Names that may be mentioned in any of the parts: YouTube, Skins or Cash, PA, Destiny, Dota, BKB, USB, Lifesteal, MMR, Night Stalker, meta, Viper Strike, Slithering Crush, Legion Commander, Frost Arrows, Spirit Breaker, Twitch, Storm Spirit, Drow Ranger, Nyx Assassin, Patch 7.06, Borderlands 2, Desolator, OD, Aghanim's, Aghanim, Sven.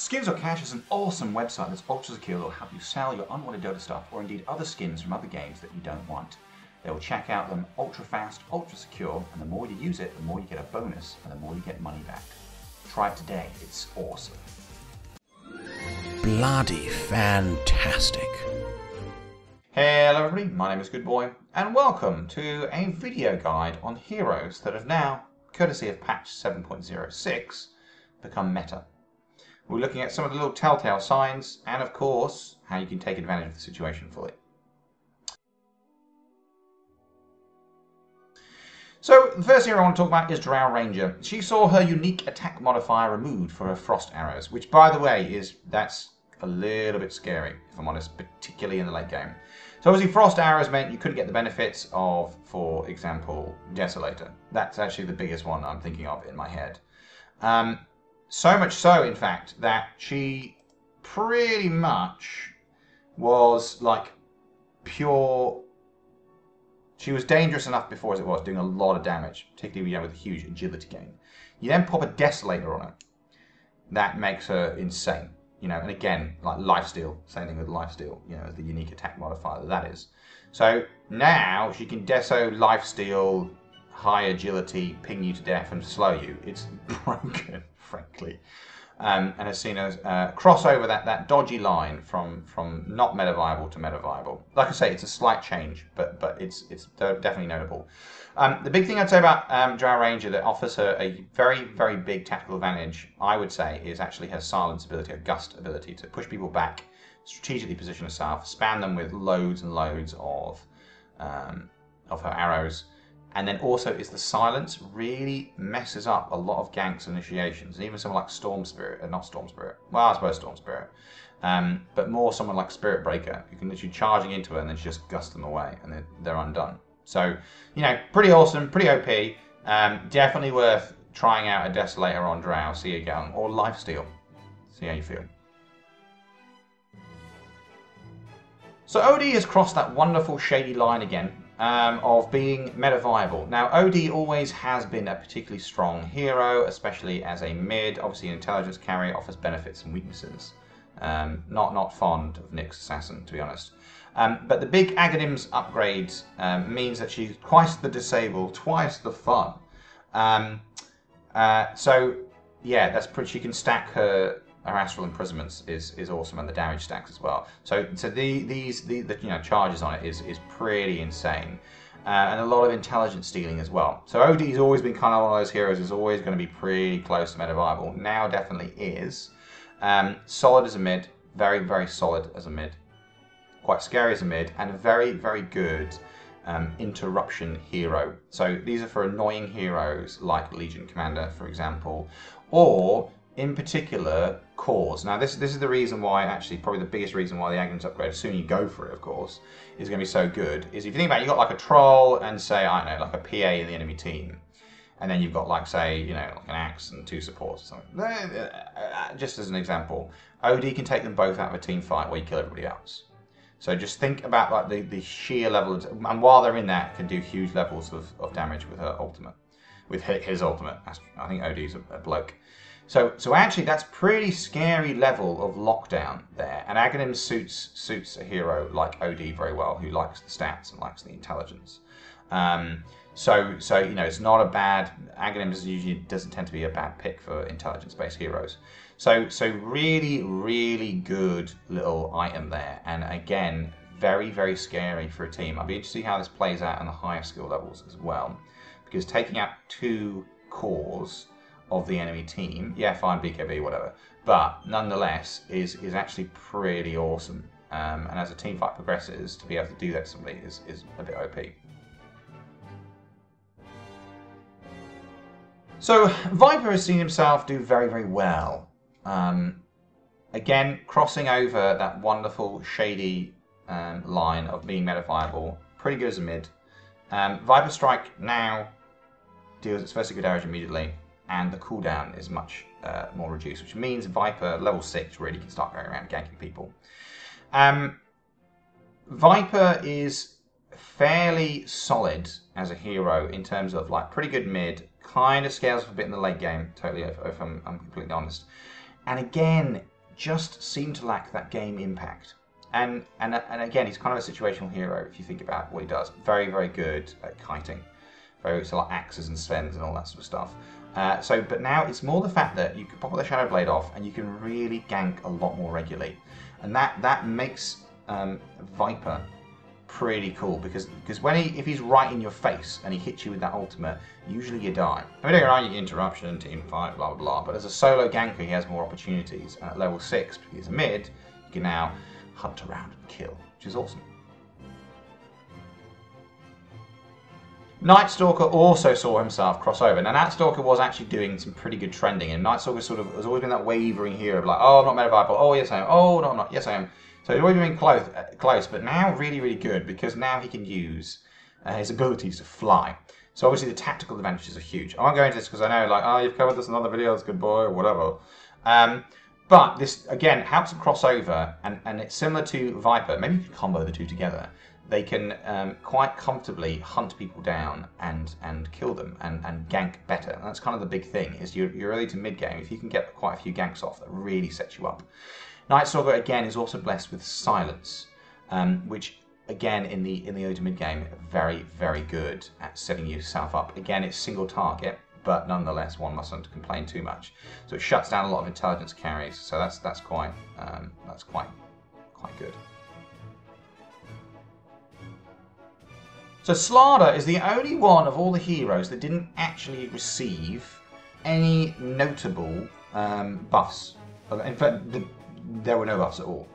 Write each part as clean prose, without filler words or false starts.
Skins or Cash is an awesome website that's ultra secure that will help you sell your unwanted Dota stuff or indeed other skins from other games that you don't want. They will check out them ultra fast, ultra secure, and the more you use it, the more you get a bonus and the more you get money back. Try it today, it's awesome. Bloody fantastic. Hello everybody, my name is Goodboy, and welcome to a video guide on heroes that have now, courtesy of Patch 7.06, become meta. We're looking at some of the little telltale signs and, of course, how you can take advantage of the situation fully. So, the first hero I want to talk about is Drow Ranger. She saw her unique attack modifier removed for her Frost Arrows, which, by the way, that's a little bit scary, if I'm honest, particularly in the late game. So, obviously, Frost Arrows meant you couldn't get the benefits of, for example, Desolator. That's actually the biggest one I'm thinking of in my head. So much so, in fact, that she pretty much was like pure. She was dangerous enough before as it was, doing a lot of damage, particularly with a huge agility gain. You then pop a Desolator on her. That makes her insane. You know, and again, like Lifesteal, same thing with Lifesteal, you know, as the unique attack modifier that is. So now she can Deso, Lifesteal, high agility, ping you to death and slow you. It's broken, frankly. And has seen us cross over that dodgy line from not meta viable to meta viable. Like I say, it's a slight change, but it's definitely notable. The big thing I'd say about Drow Ranger that offers her a very, very big tactical advantage, I would say, is actually her silence ability, her gust ability to push people back, strategically position herself, spam them with loads and loads of her arrows. And then also is the silence really messes up a lot of ganks initiations. And even someone like Storm Spirit, not Storm Spirit. Well, I suppose Storm Spirit. But more someone like Spirit Breaker, who can literally charging into her and then just gust them away and they're undone. So, you know, pretty awesome, pretty OP. Definitely worth trying out a Desolator on Drow, see you going, or Lifesteal. See how you feel. So OD has crossed that wonderful shady line again. Of being meta-viable. Now, OD always has been a particularly strong hero, especially as a mid. Obviously, an intelligence carrier offers benefits and weaknesses. Not fond of Nyx Assassin, to be honest. But the big Aghanim's upgrade means that she's twice the disable, twice the fun. So, yeah, that's pretty. She can stack her. Our Astral Imprisonments is awesome, and the damage stacks as well. So the you know, charges on it is pretty insane, and a lot of intelligence stealing as well. So OD's always been kind of one of those heroes who's always going to be pretty close to meta viable. Now definitely is solid as a mid, very very solid as a mid, quite scary as a mid, and a very very good interruption hero. So these are for annoying heroes like Legion Commander, for example, or in particular, cause. Now, this is the reason why, actually, probably the biggest reason why the Aghanim's upgrade, assuming you go for it, of course, is going to be so good, is if you think about it, you've got like a troll and, say, I don't know, like a PA in the enemy team, and then you've got like, say, you know, like an axe and two supports or something. Just as an example, OD can take them both out of a team fight where you kill everybody else. So just think about like the sheer level, and while they're in that, can do huge levels of damage with her ultimate, with his ultimate. I think OD's a bloke. So actually, that's pretty scary level of lockdown there. And Aghanim suits a hero like OD very well, who likes the stats and likes the intelligence. So you know, it's not a bad. Aghanim usually doesn't tend to be a bad pick for intelligence-based heroes. So really, really good little item there. And again, very, very scary for a team. I'd be interested to see how this plays out on the higher skill levels as well, because taking out two cores of the enemy team, yeah, fine, BKB, whatever, but nonetheless is actually pretty awesome. And as a team fight progresses, to be able to do that to somebody is a bit OP. So Viper has seen himself do very, very well. Again, crossing over that wonderful shady line of being meta-viable, pretty good as a mid. Viper Strike now deals its first good damage immediately, and the cooldown is much more reduced, which means Viper, level 6, really can start going around ganking people. Viper is fairly solid as a hero in terms of like pretty good mid, kind of scales up a bit in the late game, totally, if I'm completely honest. and again just seemed to lack that game impact. And again, he's kind of a situational hero if you think about what he does. Very, very good at kiting. Very good at like axes and Svens and all that sort of stuff. But now it's more the fact that you can pop the Shadow Blade off and you can really gank a lot more regularly. And that makes Viper pretty cool, because if he's right in your face and he hits you with that ultimate, usually you die. I mean, don't get me wrong, you get interruption, team fight, blah blah blah, but as a solo ganker he has more opportunities, and at level 6, because he's a mid, you can now hunt around and kill, which is awesome. Night Stalker also saw himself cross over. Now, Night Stalker was actually doing some pretty good trending, and Night Stalker sort of has always been that wavering hero of like, oh, I'm not made of Viper, oh yes I am, oh no I'm not, yes I am. So he's always been close, but now really, really good, because now he can use his abilities to fly. So obviously the tactical advantages are huge. I won't go into this because I know, like, oh, you've covered this in other videos, good boy, or whatever. But this, again, helps them cross over, and it's similar to Viper. Maybe you can combo the two together. They can quite comfortably hunt people down and kill them and gank better. And that's kind of the big thing, is you're early to mid-game. If you can get quite a few ganks off, that really sets you up. Night Stalker again is also blessed with silence, which again in the early to mid game, very, very good at setting yourself up. Again, it's single target, but nonetheless one mustn't complain too much. So it shuts down a lot of intelligence carries. So that's quite good. So Slardar is the only one of all the heroes that didn't actually receive any notable buffs. In fact, there were no buffs at all.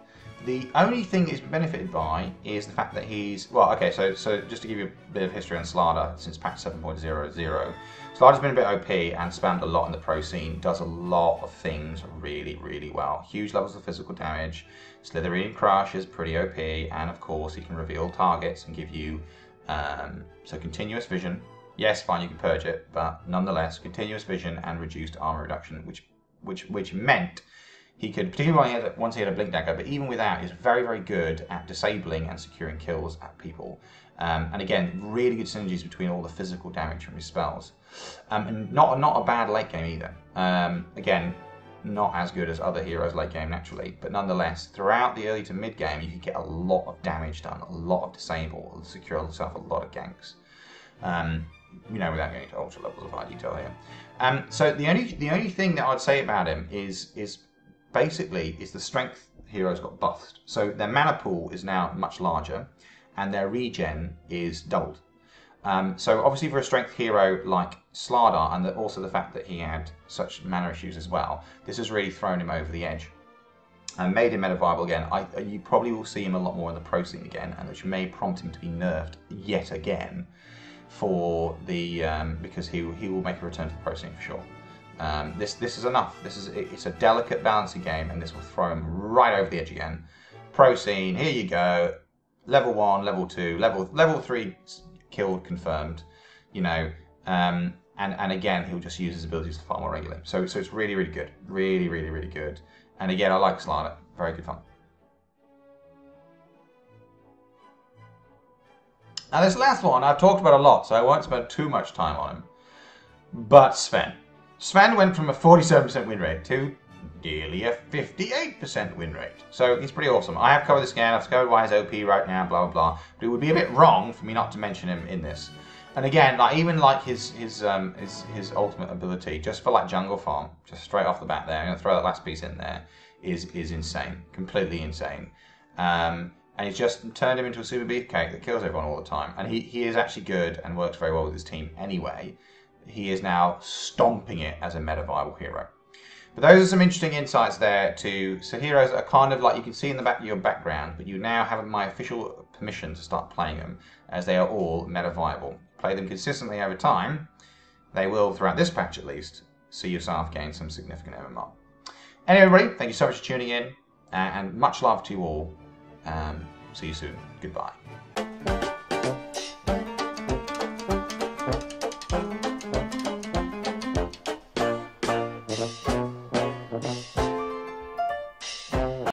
The only thing he's benefited by is the fact that he's... Well, okay, so just to give you a bit of history on Slardar, since patch 7.00, Slardar's been a bit OP and spammed a lot in the pro scene, does a lot of things really, really well. Huge levels of physical damage, Slithering Crush is pretty OP, and of course he can reveal targets and give you... so continuous vision. Yes, fine, you can purge it, but nonetheless, continuous vision and reduced armor reduction, which meant... He could, particularly once he had a blink dagger, but even without, he's very, very good at disabling and securing kills at people. And again, really good synergies between all the physical damage from his spells. And not a bad late game either. Again, not as good as other heroes late game naturally, but nonetheless, throughout the early to mid game, you could get a lot of damage done, a lot of disable, secure yourself a lot of ganks. You know, without going into ultra levels of high detail here. So the only thing that I'd say about him is basically, is the strength heroes got buffed. So their mana pool is now much larger, and their regen is doubled. So obviously for a strength hero like Slardar, and also the fact that he had such mana issues as well, this has really thrown him over the edge and made him meta viable again. You probably will see him a lot more in the pro scene again, and which may prompt him to be nerfed yet again for the because he will make a return to the pro scene for sure. This is enough. It's a delicate balancing game, and this will throw him right over the edge again. Pro scene, here you go. Level 1, level 2, level 3 killed, confirmed. You know, and again he'll just use his abilities far more regularly. So it's really, really good, really, really, really good. And again, I like Slardar. Very good fun. Now this last one I've talked about a lot, so I won't spend too much time on him. But Sven. Sven went from a 47% win rate to nearly a 58% win rate. So he's pretty awesome. I have covered this again, I've covered why he's OP right now, blah, blah, blah. But it would be a bit wrong for me not to mention him in this. And again, like even like his ultimate ability, just for like Jungle Farm, just straight off the bat there, I'm going to throw that last piece in there, is insane. Completely insane. And he's just turned him into a super beefcake that kills everyone all the time. And he is actually good and works very well with his team anyway. He is now stomping it as a meta-viable hero. But those are some interesting insights there to so heroes that are kind of like you can see in the back of your background, but you now have my official permission to start playing them as they are all meta-viable. Play them consistently over time. They will, throughout this patch at least, see yourself gain some significant MMR. Anyway, everybody, thank you so much for tuning in, and much love to you all. See you soon. Goodbye.